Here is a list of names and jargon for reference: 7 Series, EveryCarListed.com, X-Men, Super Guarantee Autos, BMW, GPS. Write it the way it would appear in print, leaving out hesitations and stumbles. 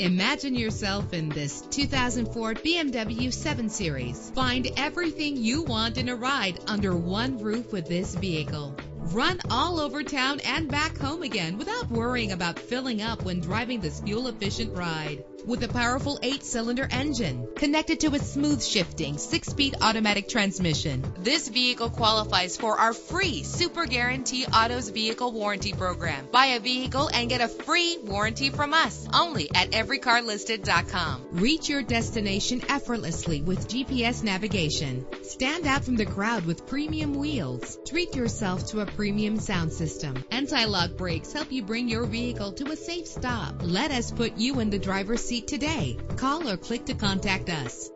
Imagine yourself in this 2004 BMW 7 Series. Find everything you want in a ride under one roof with this vehicle. Run all over town and back home again without worrying about filling up when driving this fuel-efficient ride. With a powerful 8-cylinder engine connected to a smooth shifting 6-speed automatic transmission, this vehicle qualifies for our free Super Guarantee Autos Vehicle Warranty Program. Buy a vehicle and get a free warranty from us only at EveryCarListed.com. Reach your destination effortlessly with GPS navigation. Stand out from the crowd with premium wheels. Treat yourself to a premium sound system. Anti-lock brakes help you bring your vehicle to a safe stop. Let us put you in the driver's seat today. Call or click to contact us.